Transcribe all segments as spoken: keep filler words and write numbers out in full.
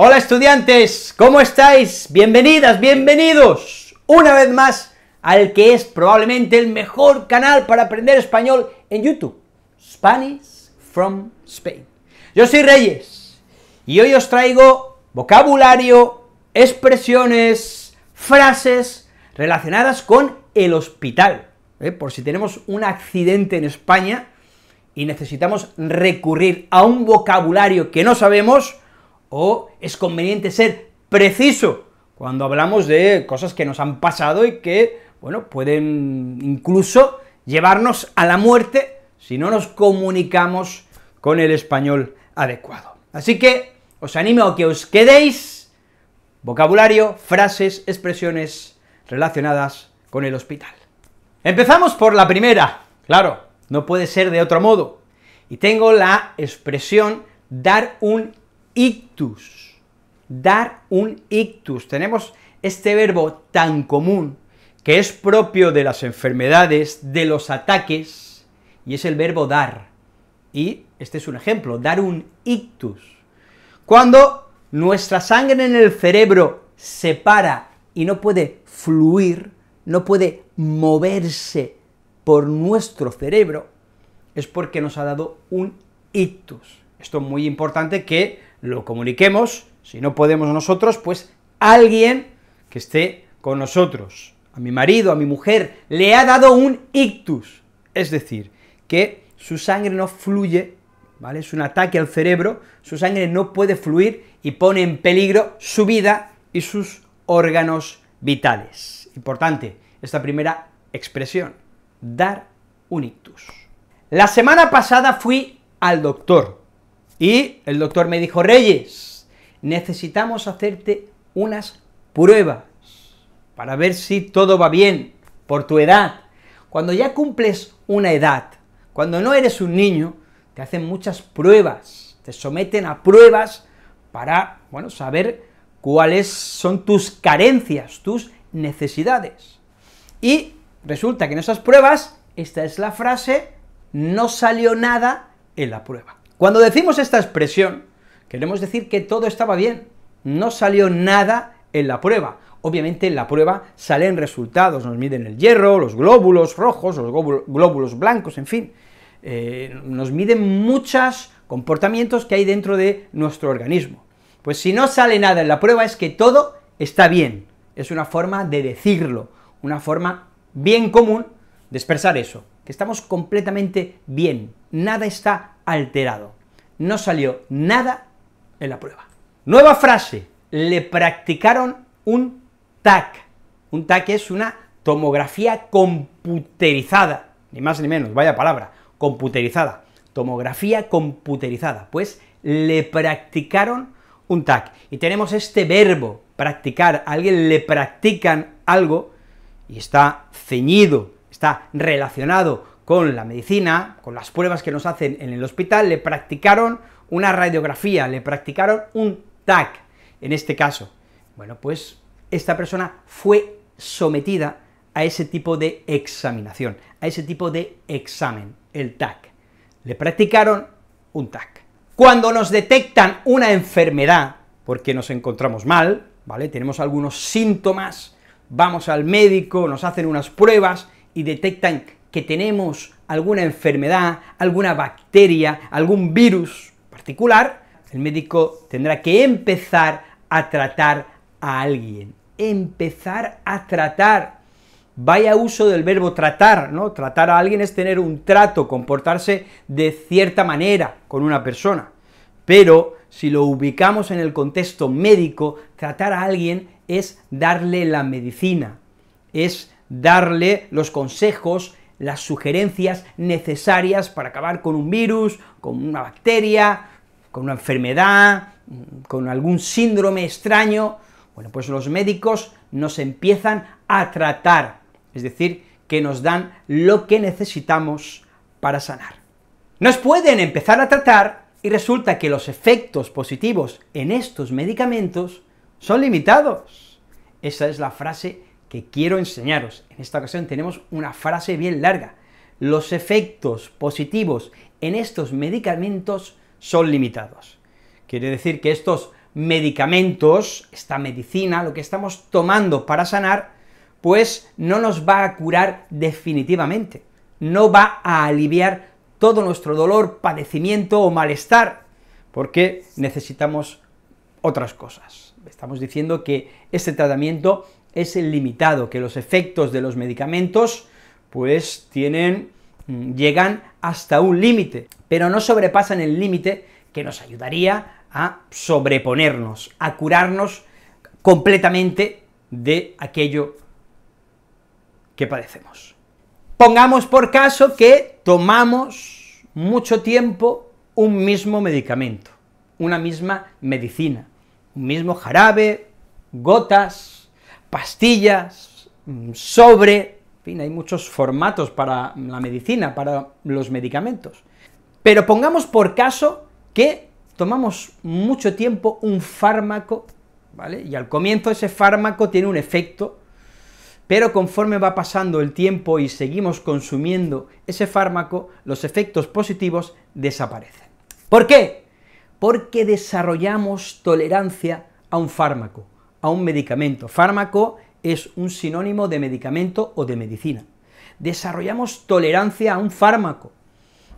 Hola estudiantes, ¿cómo estáis? Bienvenidas, bienvenidos una vez más al que es probablemente el mejor canal para aprender español en YouTube, Spanish from Spain. Yo soy Reyes y hoy os traigo vocabulario, expresiones, frases relacionadas con el hospital, ¿eh? Por si tenemos un accidente en España y necesitamos recurrir a un vocabulario que no sabemos, o es conveniente ser preciso cuando hablamos de cosas que nos han pasado y que, bueno, pueden incluso llevarnos a la muerte si no nos comunicamos con el español adecuado. Así que os animo a que os quedéis, vocabulario, frases, expresiones relacionadas con el hospital. Empezamos por la primera, claro, no puede ser de otro modo, y tengo la expresión dar un ictus, dar un ictus. Tenemos este verbo tan común que es propio de las enfermedades, de los ataques, y es el verbo dar, y este es un ejemplo, dar un ictus. Cuando nuestra sangre en el cerebro se para y no puede fluir, no puede moverse por nuestro cerebro, es porque nos ha dado un ictus. Esto es muy importante que lo comuniquemos, si no podemos nosotros, pues alguien que esté con nosotros. A mi marido, a mi mujer, le ha dado un ictus, es decir, que su sangre no fluye, ¿vale? Es un ataque al cerebro, su sangre no puede fluir y pone en peligro su vida y sus órganos vitales. Importante esta primera expresión, dar un ictus. La semana pasada fui al doctor, y el doctor me dijo, Reyes, necesitamos hacerte unas pruebas para ver si todo va bien por tu edad. Cuando ya cumples una edad, cuando no eres un niño, te hacen muchas pruebas, te someten a pruebas para, bueno, saber cuáles son tus carencias, tus necesidades. Y resulta que en esas pruebas, esta es la frase, no salió nada en la prueba. Cuando decimos esta expresión, queremos decir que todo estaba bien, no salió nada en la prueba. Obviamente en la prueba salen resultados, nos miden el hierro, los glóbulos rojos, los glóbulos blancos, en fin, eh, nos miden muchos comportamientos que hay dentro de nuestro organismo. Pues si no sale nada en la prueba es que todo está bien, es una forma de decirlo, una forma bien común de expresar eso, que estamos completamente bien, nada está alterado, no salió nada en la prueba. Nueva frase, le practicaron un TAC. Un TAC es una tomografía computerizada, ni más ni menos, vaya palabra, computerizada, tomografía computerizada, pues le practicaron un TAC. Y tenemos este verbo, practicar, a alguien le practican algo y está ceñido, está relacionado con la medicina, con las pruebas que nos hacen en el hospital, le practicaron una radiografía, le practicaron un TAC, en este caso. Bueno, pues esta persona fue sometida a ese tipo de examinación, a ese tipo de examen, el TAC. Le practicaron un TAC. Cuando nos detectan una enfermedad, porque nos encontramos mal, ¿vale?, tenemos algunos síntomas, vamos al médico, nos hacen unas pruebas, y detectan que tenemos alguna enfermedad, alguna bacteria, algún virus particular, el médico tendrá que empezar a tratar a alguien, empezar a tratar. Vaya uso del verbo tratar, ¿no? Tratar a alguien es tener un trato, comportarse de cierta manera con una persona, pero si lo ubicamos en el contexto médico, tratar a alguien es darle la medicina, es darle los consejos, las sugerencias necesarias para acabar con un virus, con una bacteria, con una enfermedad, con algún síndrome extraño. Bueno, pues los médicos nos empiezan a tratar, es decir, que nos dan lo que necesitamos para sanar. Nos pueden empezar a tratar y resulta que los efectos positivos en estos medicamentos son limitados. Esa es la frase que quiero enseñaros. En esta ocasión tenemos una frase bien larga. Los efectos positivos en estos medicamentos son limitados. Quiere decir que estos medicamentos, esta medicina, lo que estamos tomando para sanar, pues no nos va a curar definitivamente, no va a aliviar todo nuestro dolor, padecimiento o malestar, porque necesitamos otras cosas. Estamos diciendo que este tratamiento es limitado, que los efectos de los medicamentos pues tienen, llegan hasta un límite, pero no sobrepasan el límite que nos ayudaría a sobreponernos, a curarnos completamente de aquello que padecemos. Pongamos por caso que tomamos mucho tiempo un mismo medicamento, una misma medicina, un mismo jarabe, gotas, pastillas, sobre, en fin, hay muchos formatos para la medicina, para los medicamentos. Pero pongamos por caso que tomamos mucho tiempo un fármaco, ¿vale? Y al comienzo ese fármaco tiene un efecto, pero conforme va pasando el tiempo y seguimos consumiendo ese fármaco, los efectos positivos desaparecen. ¿Por qué? Porque desarrollamos tolerancia a un fármaco, a un medicamento. Fármaco es un sinónimo de medicamento o de medicina. Desarrollamos tolerancia a un fármaco.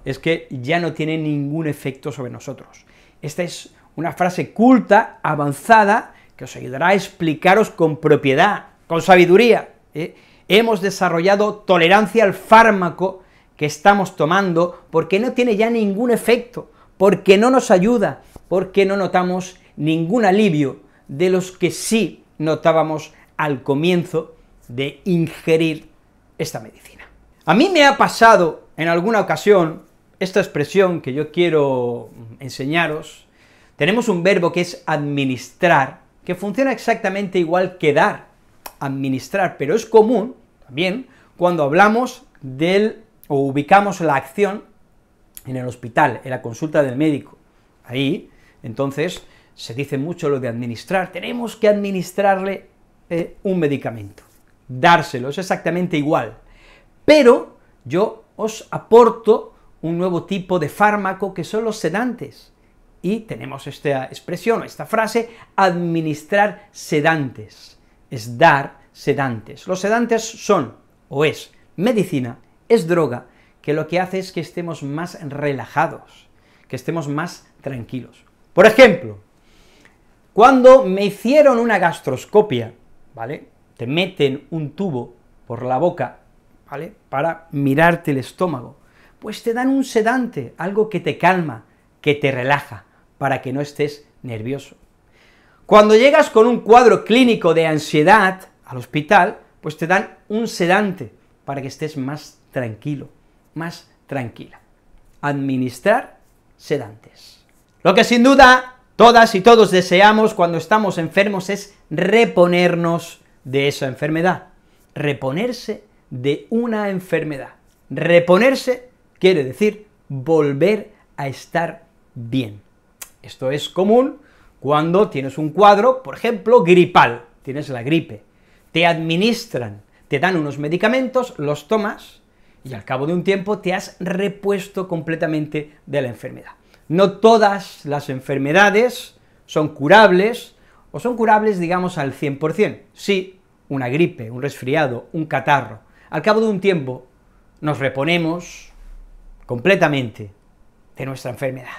Es que ya no tiene ningún efecto sobre nosotros. Esta es una frase culta, avanzada, que os ayudará a explicaros con propiedad, con sabiduría, ¿eh? Hemos desarrollado tolerancia al fármaco que estamos tomando porque no tiene ya ningún efecto, porque no nos ayuda, porque no notamos ningún alivio de los que sí notábamos al comienzo de ingerir esta medicina. A mí me ha pasado en alguna ocasión esta expresión que yo quiero enseñaros. Tenemos un verbo que es administrar, que funciona exactamente igual que dar, administrar, pero es común también cuando hablamos del, o ubicamos la acción en el hospital, en la consulta del médico. Ahí, entonces, se dice mucho lo de administrar, tenemos que administrarle Eh, un medicamento, dárselo, es exactamente igual, pero yo os aporto un nuevo tipo de fármaco que son los sedantes, y tenemos esta expresión, esta frase, administrar sedantes, es dar sedantes. Los sedantes son, o es, medicina, es droga, que lo que hace es que estemos más relajados, que estemos más tranquilos. Por ejemplo, cuando me hicieron una gastroscopia, ¿vale? Te meten un tubo por la boca, ¿vale?, para mirarte el estómago, pues te dan un sedante, algo que te calma, que te relaja, para que no estés nervioso. Cuando llegas con un cuadro clínico de ansiedad al hospital, pues te dan un sedante, para que estés más tranquilo, más tranquila. Administrar sedantes. Lo que sin duda todas y todos deseamos cuando estamos enfermos es reponernos de esa enfermedad, reponerse de una enfermedad. Reponerse quiere decir volver a estar bien. Esto es común cuando tienes un cuadro, por ejemplo, gripal, tienes la gripe, te administran, te dan unos medicamentos, los tomas y al cabo de un tiempo te has repuesto completamente de la enfermedad. No todas las enfermedades son curables, o son curables, digamos, al cien por cien. Sí, una gripe, un resfriado, un catarro, al cabo de un tiempo nos reponemos completamente de nuestra enfermedad.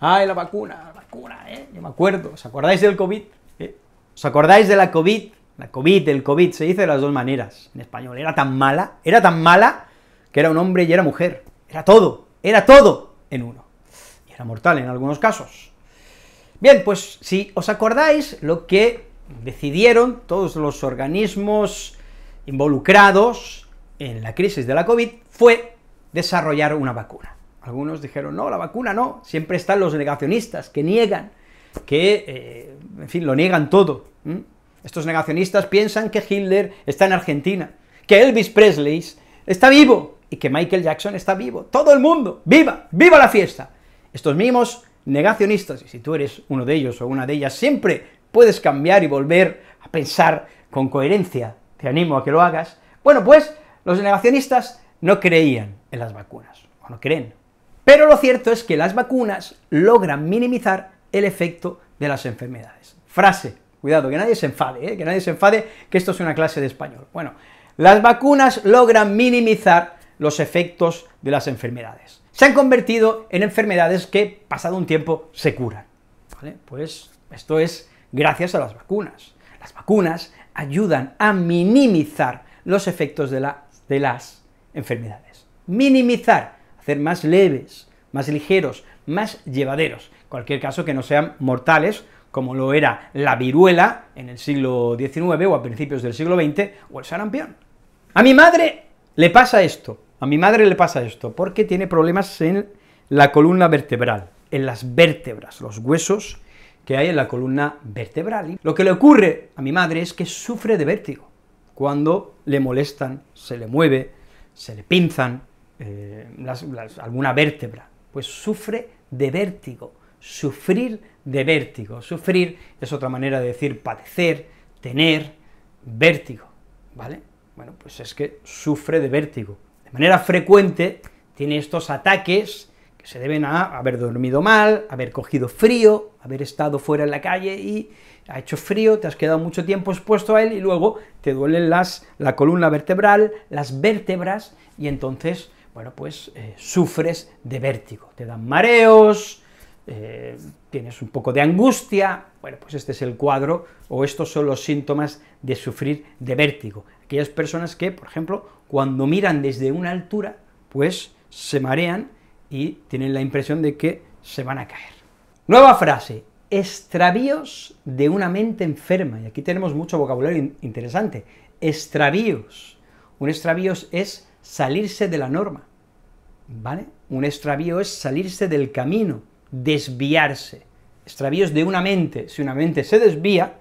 ¡Ay, la vacuna, la vacuna, eh! Yo me acuerdo, ¿os acordáis del COVID? ¿Eh? ¿Os acordáis de la COVID? La COVID, el COVID, se dice de las dos maneras en español. Era tan mala, era tan mala, que era un hombre y era mujer. Era todo, era todo en uno. Era mortal en algunos casos. Bien, pues si os acordáis, lo que decidieron todos los organismos involucrados en la crisis de la COVID fue desarrollar una vacuna. Algunos dijeron, no, la vacuna no, siempre están los negacionistas que niegan, que, eh, en fin, lo niegan todo. ¿Mm? Estos negacionistas piensan que Hitler está en Argentina, que Elvis Presley está vivo, y que Michael Jackson está vivo. ¡Todo el mundo! ¡Viva! ¡Viva la fiesta! Estos mismos negacionistas, y si tú eres uno de ellos o una de ellas, siempre puedes cambiar y volver a pensar con coherencia, te animo a que lo hagas. Bueno, pues los negacionistas no creían en las vacunas, o no creen. Pero lo cierto es que las vacunas logran minimizar el efecto de las enfermedades. Frase, cuidado, que nadie se enfade, ¿eh? que nadie se enfade, que esto es una clase de español. Bueno, las vacunas logran minimizar los efectos de las enfermedades. Se han convertido en enfermedades que, pasado un tiempo, se curan. ¿Vale? Pues esto es gracias a las vacunas. Las vacunas ayudan a minimizar los efectos de, la, de las enfermedades. Minimizar, hacer más leves, más ligeros, más llevaderos, cualquier caso que no sean mortales, como lo era la viruela en el siglo diecinueve o a principios del siglo veinte, o el sarampión. A mi madre le pasa esto, a mi madre le pasa esto, porque tiene problemas en la columna vertebral, en las vértebras, los huesos que hay en la columna vertebral. Lo que le ocurre a mi madre es que sufre de vértigo, cuando le molestan, se le mueve, se le pinzan eh, las, las, alguna vértebra, pues sufre de vértigo. Sufrir de vértigo. Sufrir es otra manera de decir padecer, tener, vértigo, ¿vale? Bueno, pues es que sufre de vértigo. De manera frecuente tiene estos ataques que se deben a haber dormido mal, haber cogido frío, haber estado fuera en la calle y ha hecho frío, te has quedado mucho tiempo expuesto a él y luego te duelen las, la columna vertebral, las vértebras, y entonces, bueno, pues eh, sufres de vértigo. Te dan mareos, Eh, tienes un poco de angustia, bueno, pues este es el cuadro, o estos son los síntomas de sufrir de vértigo. Aquellas personas que, por ejemplo, cuando miran desde una altura, pues se marean y tienen la impresión de que se van a caer. Nueva frase, extravíos de una mente enferma, y aquí tenemos mucho vocabulario in- interesante, extravíos. Un extravío es salirse de la norma, ¿vale? Un extravío es salirse del camino, desviarse, extravíos de una mente. Si una mente se desvía,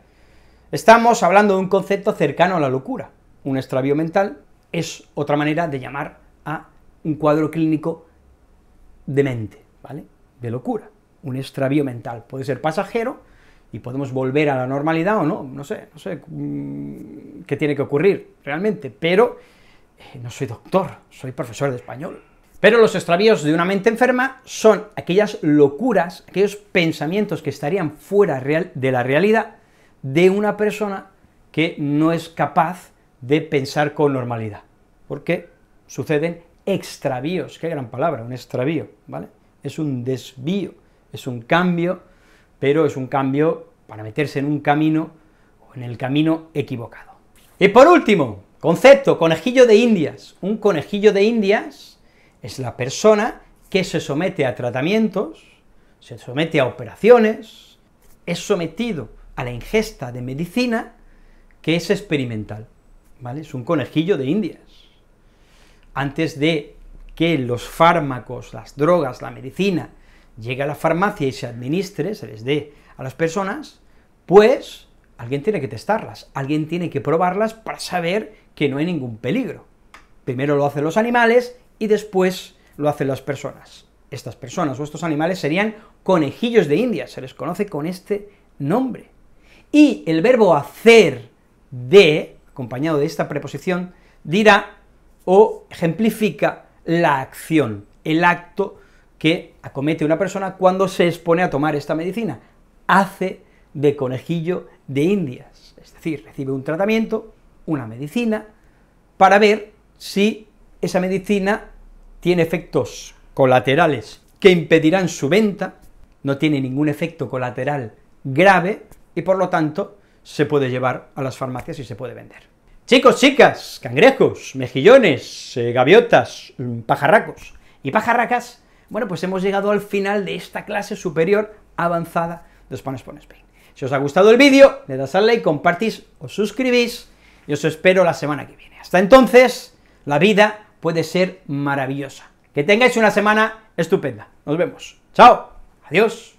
estamos hablando de un concepto cercano a la locura. Un extravío mental es otra manera de llamar a un cuadro clínico de mente, ¿vale?, de locura. Un extravío mental puede ser pasajero y podemos volver a la normalidad o no, no sé, no sé qué tiene que ocurrir realmente, pero eh, no soy doctor, soy profesor de español. Pero los extravíos de una mente enferma son aquellas locuras, aquellos pensamientos que estarían fuera real, de la realidad de una persona que no es capaz de pensar con normalidad, porque suceden extravíos, qué gran palabra, un extravío, ¿vale? Es un desvío, es un cambio, pero es un cambio para meterse en un camino o en el camino equivocado. Y por último, concepto, conejillo de Indias. Un conejillo de Indias es la persona que se somete a tratamientos, se somete a operaciones, es sometido a la ingesta de medicina que es experimental, ¿vale? Es un conejillo de Indias. Antes de que los fármacos, las drogas, la medicina, llegue a la farmacia y se administre, se les dé a las personas, pues alguien tiene que testarlas, alguien tiene que probarlas para saber que no hay ningún peligro. Primero lo hacen los animales, y después lo hacen las personas. Estas personas o estos animales serían conejillos de India, se les conoce con este nombre. Y el verbo hacer de, acompañado de esta preposición, dirá o ejemplifica la acción, el acto que acomete una persona cuando se expone a tomar esta medicina. Hace de conejillo de Indias, es decir, recibe un tratamiento, una medicina, para ver si esa medicina tiene efectos colaterales que impedirán su venta, no tiene ningún efecto colateral grave y por lo tanto se puede llevar a las farmacias y se puede vender. Chicos, chicas, cangrejos, mejillones, eh, gaviotas, pajarracos y pajarracas, bueno, pues hemos llegado al final de esta clase superior avanzada de Spanish from Spain. Si os ha gustado el vídeo, le das al like, compartís, os suscribís y os espero la semana que viene. Hasta entonces, la vida puede ser maravillosa. Que tengáis una semana estupenda. Nos vemos. Chao. Adiós.